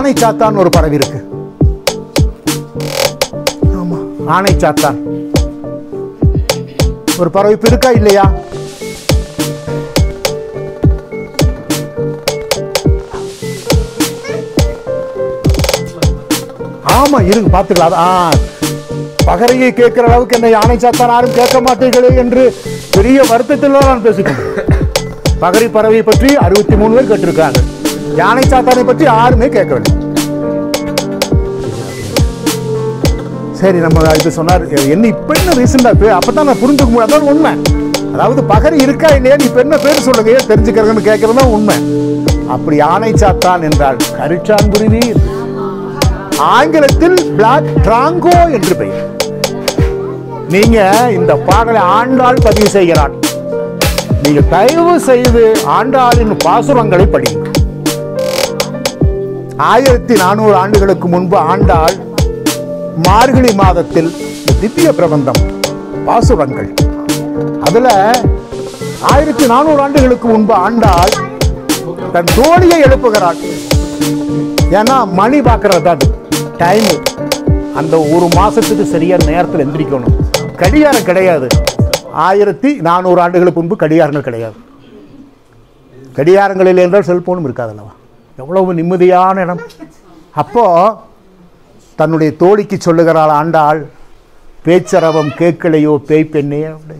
ஆனைச்சாத்தான் ஒரு பறவை இருக்கு. ஆமா, ஆனைச்சாத்தான் ஒரு பறவை இருக்கா இல்லையா? ஆமா இருக்கு, பாத்துக்கலாம். பகரையை கேட்கிற அளவுக்கு என்னை ஆனைச்சாத்தான் யாரும் கேட்க மாட்டீர்களே என்று பெரிய வருத்தத்தில் நான் பேசிட்டேன். பகரி பறவையை பற்றி 63 பேர் கேட்டிருக்காங்க, யானைச்சாத்தானை பற்றி யாருமே கேட்கவில்லை. சரி, நம்ம இது சொன்னார் என்ன இப்ப என்ன ரீசண்டா பேர், அப்பதான் நான் புரிஞ்சுக்க முடியாது. அதான் உண்மை. அதாவது பகரி இருக்கா இல்லையா, நீ இப்ப என்ன பேர் சொல்லுங்க தெரிஞ்சுக்கிறதுன்னு கேட்கறது தான் உண்மை. அப்படி யானைச்சாத்தான் என்றால் கரிச்சான் குருவி, ஆங்கிலத்தில் பிளாக் டிராங்கோ என்று பெயர். நீங்க இந்த பாடலை ஆண்டாள் பதிவு செய்கிறாள். நீங்க தயவு செய்து ஆண்டாளின் பாசுரங்களை படியுங்கள். 1400 ஆண்டுகளுக்கு முன்பு ஆண்டாள் மார்கழி மாதத்தில் திவ்ய பிரபந்தம் பாசுரங்கள், அதுல 1400 ஆண்டுகளுக்கு முன்பு ஆண்டாள் தன் தோழியை எழுப்புகிறாள். ஏன்னா மணி பார்க்கறது டைமு, அந்த ஒரு மாசத்துக்கு சரியான நேரத்தில் எந்திரிக்கணும். கடிகாரம் கிடையாது, 1400 ஆண்டுகளுக்கு முன்பு கடிகாரங்கள் கிடையாது. கடிகாரங்களில் என்றால் செல்போனும் இருக்காது அல்லவா? எவ்வளவு நிம்மதியான இடம். அப்போ தன்னுடைய தோழிக்கு சொல்லுகிறாள் ஆண்டாள், பேச்சரவம் கேட்கலையோ பேய் பெண்ணே அப்படி.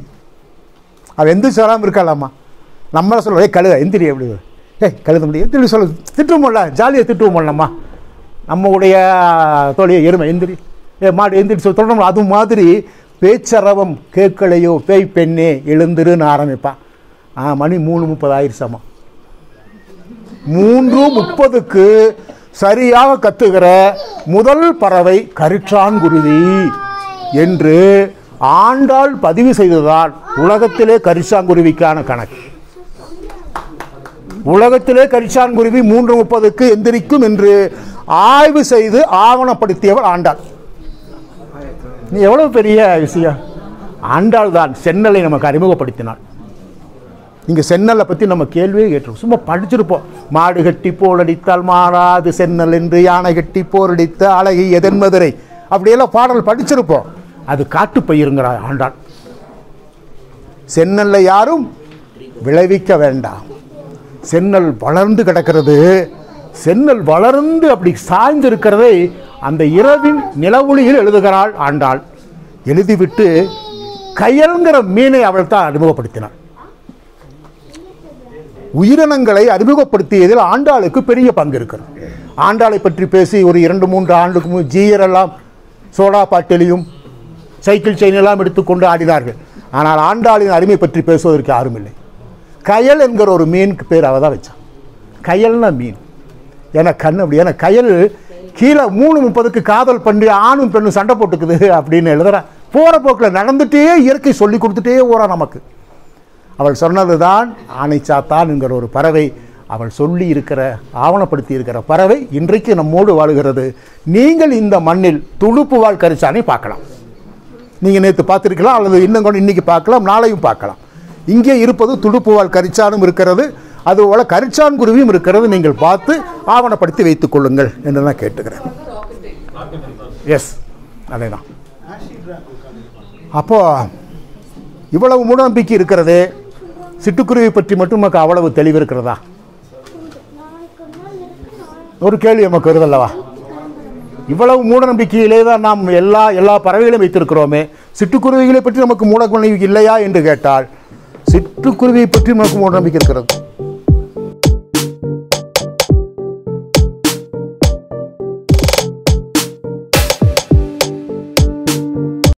அவள் எந்த சொல்லாமல் இருக்காளாம்மா. நம்மளை சொல்ல கழுத எந்திரி எப்படி, ஏய் கழுத முடியும் எந்திரி சொல்ல திட்டுவோம்ல, ஜாலியாக திட்டுவோம்லம்மா. நம்மளுடைய தோழியை எருமை எந்திரி, ஏ மாடு எந்திரி சொல் தொடர்ந்து. அது மாதிரி பேச்சரவம் கேட்கலையோ பேய் பெண்ணே எழுந்துருன்னு ஆரம்பிப்பான். மணி 3:30 ஆயிடுச்சாம்மா. 3:30க்கு சரியாக கத்துகிற முதல் பறவை கரிச்சான் குருவி என்று ஆண்டாள் பதிவு செய்ததால் உலகத்திலே கரிச்சான் குருவிக்கான கணக்கு. உலகத்திலே கரிச்சான் குருவி 3:30க்கு எந்திரிக்கும் என்று ஆய்வு செய்து ஆவணப்படுத்தியவர் ஆண்டாள். நீ எவ்வளவு பெரிய விஷயம். ஆண்டாள் தான் சென்னலை நமக்கு அறிமுகப்படுத்தினாள். இங்கே சென்னலை பற்றி நம்ம கேள்வியே கேட்டிருக்கோம், சும்மா படிச்சிருப்போம். மாடு கட்டி போரடித்தால் மாறாது சென்னல் என்று, யானை கட்டி போரடித்த அழகி எதன் மதுரை, அப்படியெல்லாம் பாடல் படிச்சிருப்போம். அது காட்டுப்பயிருங்கிறார் ஆண்டாள். சென்னல்லை யாரும் விளைவிக்க வேண்டாம். சென்னல் வளர்ந்து கிடக்கிறது. சென்னல் வளர்ந்து அப்படி சாய்ந்திருக்கிறதை அந்த இரவின் நிலவொளியில் எழுதுகிறாள் ஆண்டாள். எழுதிவிட்டு கயல்கிற மீனை அவள் தான் அறிமுகப்படுத்தினாள். உயிரினங்களை அறிமுகப்படுத்தியதில் ஆண்டாளுக்கு பெரிய பங்கு இருக்கிறது. ஆண்டாளை பற்றி பேசி ஒரு 2-3 ஆண்டுக்கு முன் ஜீயர் எல்லாம் சோடா பாட்டிலையும் சைக்கிள் செயினெல்லாம் எடுத்துக்கொண்டு ஆடினார்கள். ஆனால் ஆண்டாளின் அருமை பற்றி பேசுவதற்கு யாரும் இல்லை. கயல் என்கிற ஒரு மீனுக்கு பேர் அவள் தான் வச்சான். கயல்னா மீன் ஏன்னா கண் அப்படி. ஏன்னா கயல் கீழே 3:30க்கு காதல் பண்ணி ஆணும் பெண்ணும் சண்டை போட்டுக்குது அப்படின்னு எழுதுறா. போகிற போக்கில் நடந்துகிட்டே இயற்கை சொல்லி கொடுத்துட்டே ஓரா நமக்கு. அவள் சொன்னதுதான் ஆனைச்சாத்தான் என்கிற ஒரு பறவை. அவள் சொல்லி இருக்கிற ஆவணப்படுத்தி இருக்கிற பறவை இன்றைக்கு நம்மோடு வாழுகிறது. நீங்கள் இந்த மண்ணில் துளுப்பு வாழ் கரிச்சானை பார்க்கலாம். நீங்கள் நேற்று பார்த்துருக்கலாம், அல்லது இன்னும் கூட இன்றைக்கி பார்க்கலாம், நாளையும் பார்க்கலாம். இங்கே இருப்பது துளுப்பு வாழ் கரிச்சானும் இருக்கிறது, அதுபோல் கரிச்சான் குருவியும் இருக்கிறது. நீங்கள் பார்த்து ஆவணப்படுத்தி வைத்துக் கொள்ளுங்கள் என்று நான் கேட்டுக்கிறேன். எஸ், அதே தான். அப்போது இவ்வளவு மூடநம்பிக்கை இருக்கிறது. சிட்டுக்குருவி பற்றி மட்டும் நமக்கு அவ்வளவு தெளிவு இருக்கிறதா? ஒரு கேள்வி நமக்கு வருதல்லவா. இவ்வளவு மூடநம்பிக்கையிலே தான் நாம் எல்லா பறவைகளையும் வைத்திருக்கிறோமே, சிட்டுக்குருவிகளை பற்றி நமக்கு மூடநம்பிக்கை இல்லையா என்று கேட்டால், சிட்டுக்குருவியை பற்றி நமக்கு மூடநம்பிக்கை இருக்கிறது.